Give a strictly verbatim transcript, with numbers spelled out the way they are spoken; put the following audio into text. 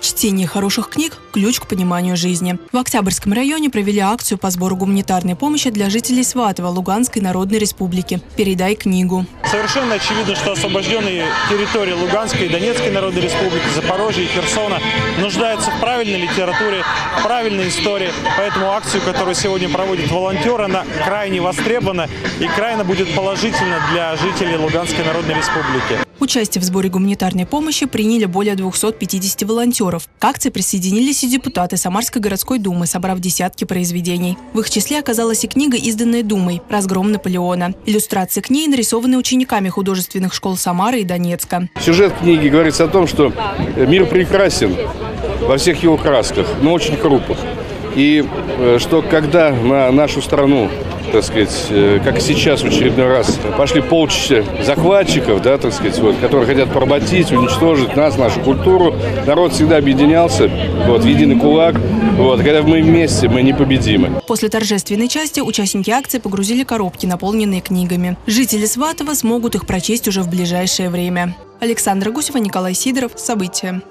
Чтение хороших книг – ключ к пониманию жизни. В Октябрьском районе провели акцию по сбору гуманитарной помощи для жителей Сватова Луганской Народной Республики. «Передай книгу». Совершенно очевидно, что освобожденные территории Луганской и Донецкой Народной Республики, Запорожья и Херсона нуждаются в правильной литературе, в правильной истории. Поэтому акцию, которую сегодня проводят волонтеры, она крайне востребована и крайне будет положительна для жителей Луганской Народной Республики. Участие в сборе гуманитарной помощи приняли более двухсот пятидесяти волонтеров. К акции присоединились и депутаты Самарской городской думы, собрав десятки произведений. В их числе оказалась и книга, изданная думой «Разгром Наполеона». Иллюстрации к ней нарисованы учениками художественных школ Самары и Донецка. Сюжет книги говорится о том, что мир прекрасен во всех его красках, но очень крупных. И что когда на нашу страну, так сказать, как и сейчас в очередной раз, пошли полчища захватчиков, да, так сказать, вот, которые хотят поработить, уничтожить нас, нашу культуру. Народ всегда объединялся, вот, в единый кулак. Вот, когда мы вместе, мы непобедимы. После торжественной части участники акции погрузили коробки, наполненные книгами. Жители Сватова смогут их прочесть уже в ближайшее время. Александр Гусев, Николай Сидоров. События.